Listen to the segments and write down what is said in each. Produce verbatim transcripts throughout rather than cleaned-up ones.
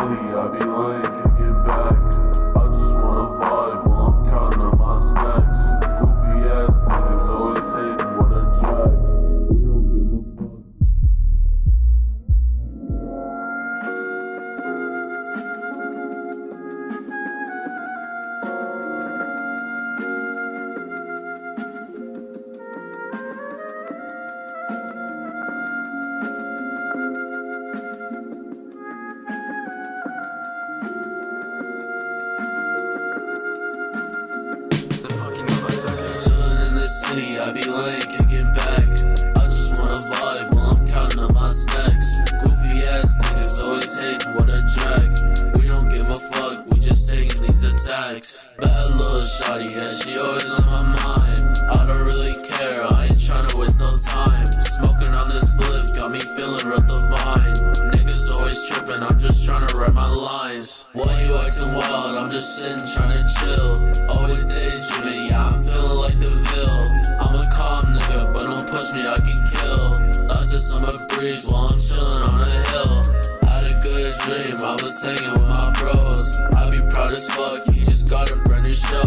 money, I be lying, can't get back. I just wanna vibe while I'm counting on my snacks. Goofy ass niggas always hating what I drag. We don't give a I be lying, can't get back. I just wanna vibe while I'm counting on my snacks. Goofy ass niggas always hating what I drag. We don't give a fuck, we just taking these attacks. Bad little shawty, yeah, she always on my mind. I don't really care, I ain't tryna waste no time. Smoking on this bliff, got me feeling real divine. Niggas always tripping, I'm just tryna write my lines. Why you acting wild, I'm just sitting tryna chill. Always daydreaming, yeah, I'm feeling like the Ville. Me, I can kill. That's the summer breeze while I'm chillin' on a hill. Had a good dream, I was hanging with my bros. I be proud as fuck, he just got a brand new show.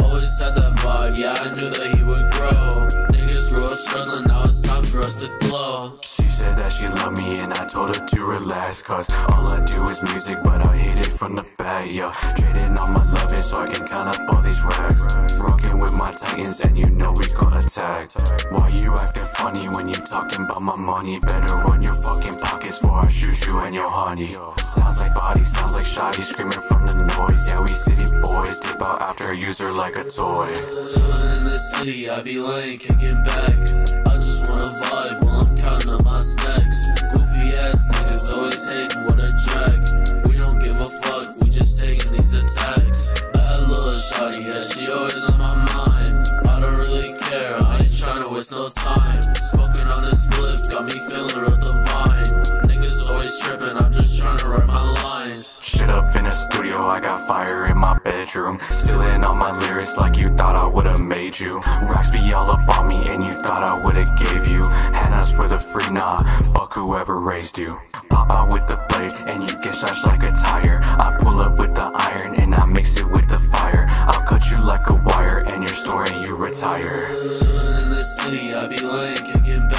Always had that vibe, yeah, I knew that he would grow. Niggas were all struggling, now it's time for us to glow. She said that she loved me and I told her to relax, cause all I do is music, but I hate it from the back, yo. Trading on my lovin' so I can count up all these racks. Rockin' with my Titans and you know we gon' attack. Why you acting funny when you talking about my money? Better run your fucking pockets for I shoot you and your honey. Sounds like body, sounds like shoddy, screaming from the noise. Yeah, we city boys, tip out after a user like a toy. Chillin' in the city, I be lying, can't get back. I just wanna vibe while I'm counting up my snacks. Goofy ass niggas always hating what I drag. We don't give a fuck, we just taking these attacks. Bad little shawty, yeah, she always on my mind. I don't really care, I ain't tryna waste no time. Smoking on this bliff, got me feeling real divine. Niggas always tripping, I'm just trying to write my lines. Shit up in a studio, I got fire in my bedroom. Stealing all my lyrics like you thought I would've made you. Racks be all up on me and you thought I would've gave you. Hands for the free, nah, fuck whoever raised you. Pop out with the blade and you get slashed like a tire. I pull up with the iron and I mix it with the fire. I'll cut you like a wire and your story you retire. I be lying, can't get back.